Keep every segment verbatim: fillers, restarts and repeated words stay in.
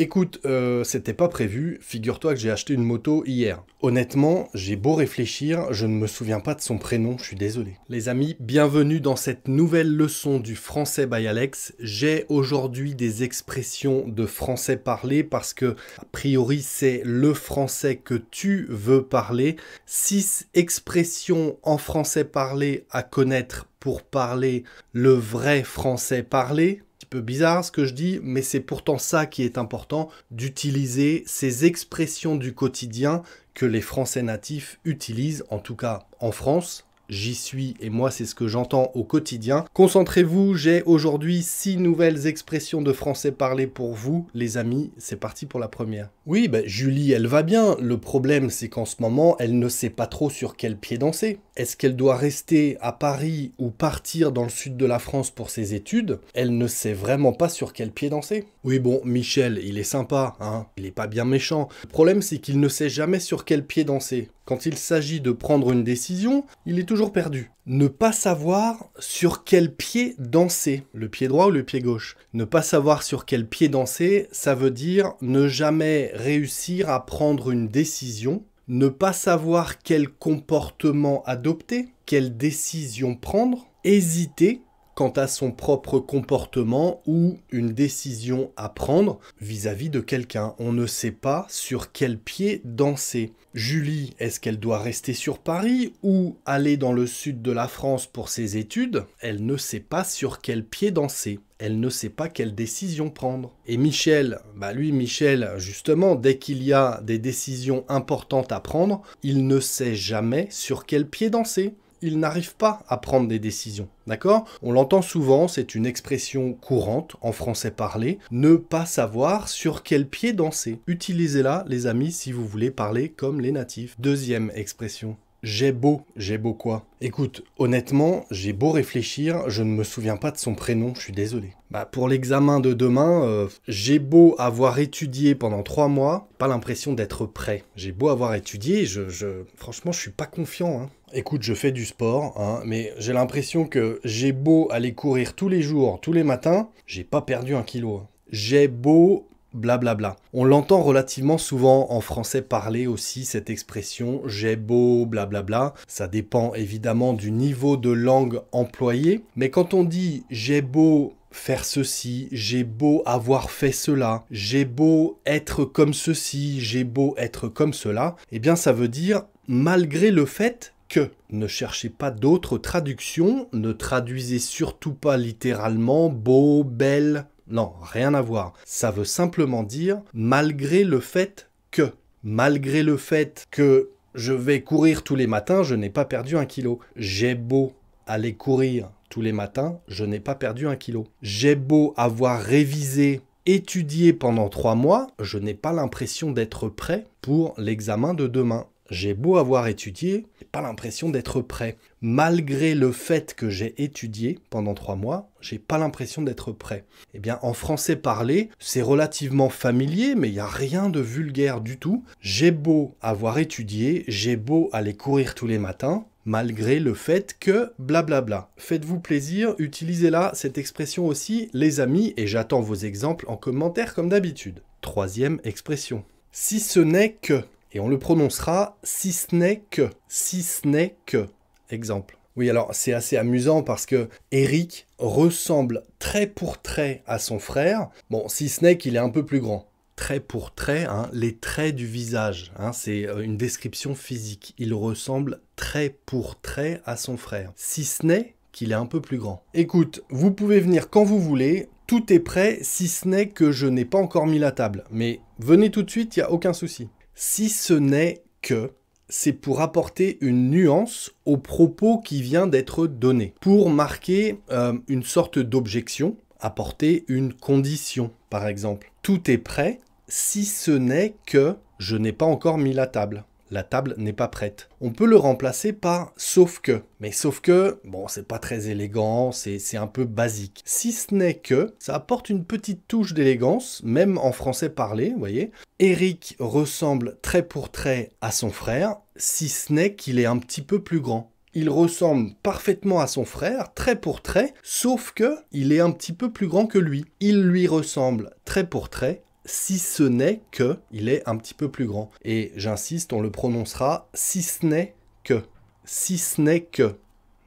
Écoute, euh, c'était pas prévu, figure-toi que j'ai acheté une moto hier. Honnêtement, j'ai beau réfléchir, je ne me souviens pas de son prénom, je suis désolé. Les amis, bienvenue dans cette nouvelle leçon du français by Alex. J'ai aujourd'hui des expressions de français parlé parce que, a priori, c'est le français que tu veux parler. six expressions en français parlé à connaître pour parler le vrai français parlé. Peu bizarre ce que je dis, mais c'est pourtant ça qui est important, d'utiliser ces expressions du quotidien que les Français natifs utilisent, en tout cas en France. J'y suis et moi c'est ce que j'entends au quotidien. Concentrez-vous, j'ai aujourd'hui six nouvelles expressions de français parlé pour vous, les amis. C'est parti pour la première. Oui, ben, Julie, elle va bien. Le problème, c'est qu'en ce moment, elle ne sait pas trop sur quel pied danser. Est-ce qu'elle doit rester à Paris ou partir dans le sud de la France pour ses études? Elle ne sait vraiment pas sur quel pied danser. Oui, bon, Michel, il est sympa, hein. Il n'est pas bien méchant. Le problème, c'est qu'il ne sait jamais sur quel pied danser. Quand il s'agit de prendre une décision, il est toujours perdu. Ne pas savoir sur quel pied danser, le pied droit ou le pied gauche. Ne pas savoir sur quel pied danser, ça veut dire ne jamais réussir à prendre une décision, ne pas savoir quel comportement adopter, quelle décision prendre, hésiter quant à son propre comportement ou une décision à prendre vis-à-vis de quelqu'un. On ne sait pas sur quel pied danser. Julie, est-ce qu'elle doit rester sur Paris ou aller dans le sud de la France pour ses études? Elle ne sait pas sur quel pied danser. Elle ne sait pas quelle décision prendre. Et Michel, bah lui, Michel, justement, dès qu'il y a des décisions importantes à prendre, il ne sait jamais sur quel pied danser. Il n'arrive pas à prendre des décisions, d'accord? On l'entend souvent, c'est une expression courante en français parlé, ne pas savoir sur quel pied danser. Utilisez-la, les amis, si vous voulez parler comme les natifs. Deuxième expression. J'ai beau. J'ai beau quoi? Écoute, honnêtement, j'ai beau réfléchir, je ne me souviens pas de son prénom, je suis désolé. Bah pour l'examen de demain, euh, j'ai beau avoir étudié pendant trois mois, pas l'impression d'être prêt. J'ai beau avoir étudié, je, je... franchement, je suis pas confiant, hein. Écoute, je fais du sport, hein, mais j'ai l'impression que j'ai beau aller courir tous les jours, tous les matins, j'ai pas perdu un kilo. J'ai beau... blablabla. Bla bla. On l'entend relativement souvent en français parler aussi, cette expression « j'ai beau blablabla bla ». Ça dépend évidemment du niveau de langue employé, mais quand on dit « j'ai beau faire ceci »,« j'ai beau avoir fait cela »,« j'ai beau être comme ceci »,« j'ai beau être comme cela », eh bien ça veut dire « malgré le fait » que. Ne cherchez pas d'autres traductions, ne traduisez surtout pas littéralement « beau »,« belle ». Non, rien à voir. Ça veut simplement dire « malgré le fait que ». Malgré le fait que je vais courir tous les matins, je n'ai pas perdu un kilo. J'ai beau aller courir tous les matins, je n'ai pas perdu un kilo. J'ai beau avoir révisé, étudié pendant trois mois, je n'ai pas l'impression d'être prêt pour l'examen de demain. J'ai beau avoir étudié, j'ai pas l'impression d'être prêt. Malgré le fait que j'ai étudié pendant trois mois, j'ai pas l'impression d'être prêt. Eh bien, en français parlé, c'est relativement familier, mais il n'y a rien de vulgaire du tout. J'ai beau avoir étudié, j'ai beau aller courir tous les matins, malgré le fait que blablabla. Bla bla. Faites-vous plaisir, utilisez-la, cette expression aussi, les amis, et j'attends vos exemples en commentaire comme d'habitude. Troisième expression. Si ce n'est que... Et on le prononcera « si ce n'est que »,« si ce n'est que ». Exemple. Oui, alors c'est assez amusant parce que Eric ressemble trait pour trait à son frère. Bon, si ce n'est qu'il est un peu plus grand. Trait pour trait, hein, les traits du visage, hein, c'est une description physique. Il ressemble trait pour trait à son frère. Si ce n'est qu'il est un peu plus grand. Écoute, vous pouvez venir quand vous voulez. Tout est prêt, si ce n'est que je n'ai pas encore mis la table. Mais venez tout de suite, il n'y a aucun souci. Si ce n'est que, c'est pour apporter une nuance au propos qui vient d'être donné, pour marquer euh, une sorte d'objection, apporter une condition, par exemple. Tout est prêt, si ce n'est que je n'ai pas encore mis la table. La table n'est pas prête. On peut le remplacer par « sauf que ». Mais « sauf que », bon, c'est pas très élégant, c'est un peu basique. « Si ce n'est que », ça apporte une petite touche d'élégance, même en français parlé, vous voyez. « Eric ressemble trait pour trait à son frère, si ce n'est qu'il est un petit peu plus grand. » Il ressemble parfaitement à son frère, trait pour trait, sauf que il est un petit peu plus grand que lui. Il lui ressemble trait pour trait si ce n'est que, il est un petit peu plus grand. Et j'insiste, on le prononcera si ce n'est que. Si ce n'est que.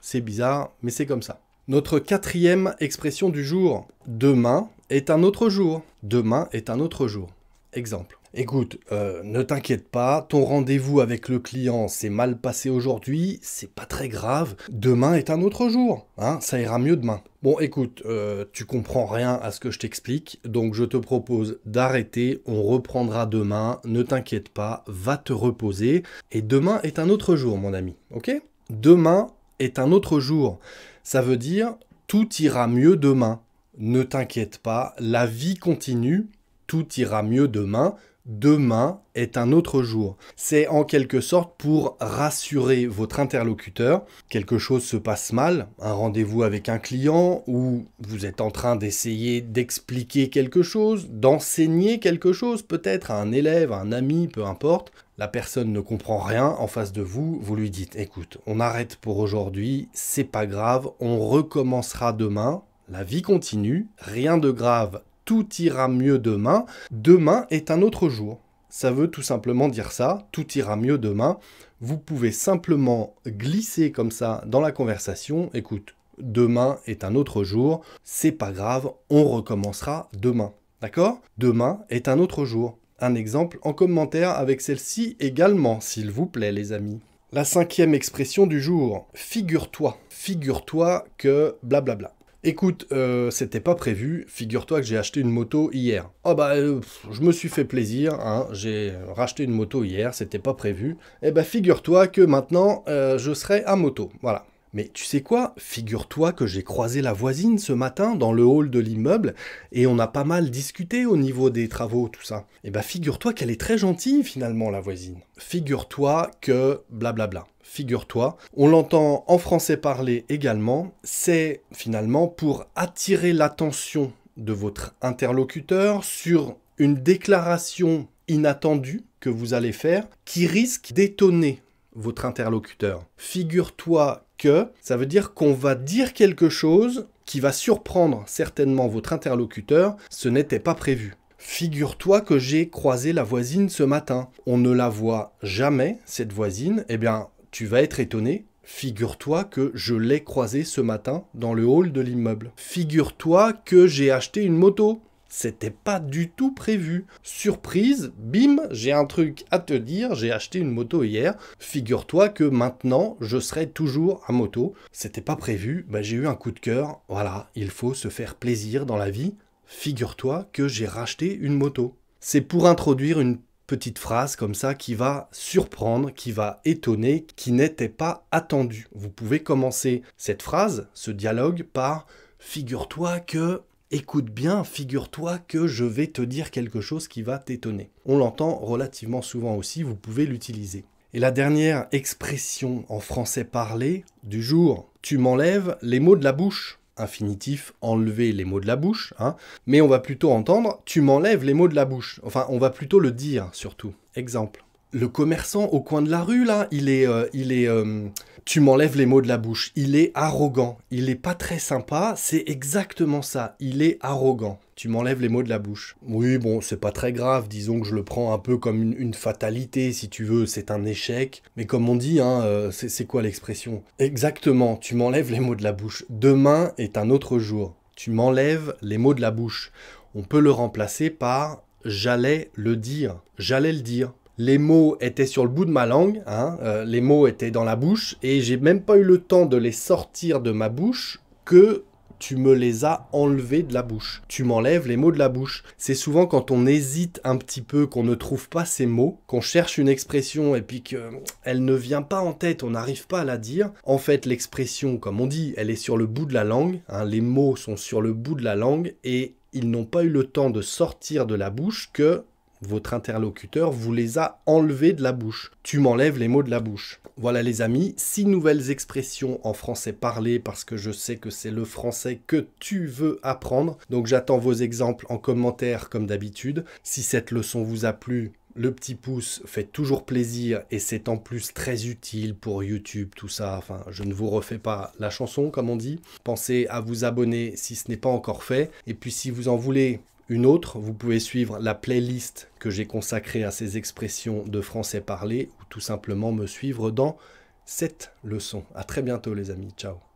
C'est bizarre, mais c'est comme ça. Notre quatrième expression du jour, demain est un autre jour. Demain est un autre jour. Exemple. Écoute, euh, ne t'inquiète pas, ton rendez-vous avec le client s'est mal passé aujourd'hui, c'est pas très grave, demain est un autre jour, hein, ça ira mieux demain. Bon écoute, euh, tu comprends rien à ce que je t'explique, donc je te propose d'arrêter, on reprendra demain, ne t'inquiète pas, va te reposer, et demain est un autre jour mon ami, ok? Demain est un autre jour, ça veut dire tout ira mieux demain, ne t'inquiète pas, la vie continue, tout ira mieux demain, demain est un autre jour. C'est en quelque sorte pour rassurer votre interlocuteur. Quelque chose se passe mal, un rendez-vous avec un client, ou vous êtes en train d'essayer d'expliquer quelque chose, d'enseigner quelque chose peut-être à un élève, à un ami, peu importe. La personne ne comprend rien en face de vous, vous lui dites « Écoute, on arrête pour aujourd'hui, c'est pas grave, on recommencera demain, la vie continue, rien de grave. » Tout ira mieux demain. Demain est un autre jour. Ça veut tout simplement dire ça. Tout ira mieux demain. Vous pouvez simplement glisser comme ça dans la conversation. Écoute, demain est un autre jour. C'est pas grave, on recommencera demain. D'accord? Demain est un autre jour. Un exemple en commentaire avec celle-ci également, s'il vous plaît, les amis. La cinquième expression du jour. Figure-toi. Figure-toi que blablabla. Écoute, euh, c'était pas prévu, figure-toi que j'ai acheté une moto hier. Oh bah, euh, je me suis fait plaisir, hein, j'ai racheté une moto hier, c'était pas prévu. Eh bah, figure-toi que maintenant, euh, je serai à moto, voilà. Mais tu sais quoi? Figure-toi que j'ai croisé la voisine ce matin dans le hall de l'immeuble et on a pas mal discuté au niveau des travaux, tout ça. Eh bah, figure-toi qu'elle est très gentille finalement, la voisine. Figure-toi que blablabla. Figure-toi. On l'entend en français parler également. C'est finalement pour attirer l'attention de votre interlocuteur sur une déclaration inattendue que vous allez faire qui risque d'étonner votre interlocuteur. Figure-toi que, ça veut dire qu'on va dire quelque chose qui va surprendre certainement votre interlocuteur. Ce n'était pas prévu. Figure-toi que j'ai croisé la voisine ce matin. On ne la voit jamais, cette voisine. Eh bien, tu vas être étonné, figure-toi que je l'ai croisé ce matin dans le hall de l'immeuble. Figure-toi que j'ai acheté une moto. C'était pas du tout prévu. Surprise, bim, j'ai un truc à te dire, j'ai acheté une moto hier. Figure-toi que maintenant, je serai toujours à moto. C'était pas prévu, bah, j'ai eu un coup de cœur. Voilà, il faut se faire plaisir dans la vie. Figure-toi que j'ai racheté une moto. C'est pour introduire une petite phrase comme ça qui va surprendre, qui va étonner, qui n'était pas attendue. Vous pouvez commencer cette phrase, ce dialogue, par « Figure-toi que... » Écoute bien, figure-toi que je vais te dire quelque chose qui va t'étonner. On l'entend relativement souvent aussi, vous pouvez l'utiliser. Et la dernière expression en français parlé du jour, « Tu m'enlèves les mots de la bouche ». Infinitif, enlever les mots de la bouche, hein. Mais on va plutôt entendre « tu m'enlèves les mots de la bouche ». Enfin, on va plutôt le dire, surtout. Exemple. Le commerçant au coin de la rue, là, il est... Euh, il est euh, tu m'enlèves les mots de la bouche. Il est arrogant. Il est pas très sympa. C'est exactement ça. Il est arrogant. Tu m'enlèves les mots de la bouche. Oui, bon, c'est pas très grave. Disons que je le prends un peu comme une, une fatalité, si tu veux. C'est un échec. Mais comme on dit, hein, euh, c'est quoi l'expression? Exactement. Tu m'enlèves les mots de la bouche. Demain est un autre jour. Tu m'enlèves les mots de la bouche. On peut le remplacer par « j'allais le dire ». « J'allais le dire ». Les mots étaient sur le bout de ma langue, hein, euh, les mots étaient dans la bouche, et j'ai même pas eu le temps de les sortir de ma bouche que tu me les as enlevés de la bouche. Tu m'enlèves les mots de la bouche. C'est souvent quand on hésite un petit peu, qu'on ne trouve pas ces mots, qu'on cherche une expression et puis qu'elle ne vient pas en tête, on n'arrive pas à la dire. En fait, l'expression, comme on dit, elle est sur le bout de la langue, hein, les mots sont sur le bout de la langue, et ils n'ont pas eu le temps de sortir de la bouche que... votre interlocuteur vous les a enlevés de la bouche. Tu m'enlèves les mots de la bouche. Voilà les amis, six nouvelles expressions en français parlé parce que je sais que c'est le français que tu veux apprendre. Donc j'attends vos exemples en commentaire comme d'habitude. Si cette leçon vous a plu, le petit pouce fait toujours plaisir et c'est en plus très utile pour YouTube, tout ça. Enfin, je ne vous refais pas la chanson comme on dit. Pensez à vous abonner si ce n'est pas encore fait. Et puis si vous en voulez... Une autre, vous pouvez suivre la playlist que j'ai consacrée à ces expressions de français parlé ou tout simplement me suivre dans cette leçon. À très bientôt les amis, ciao.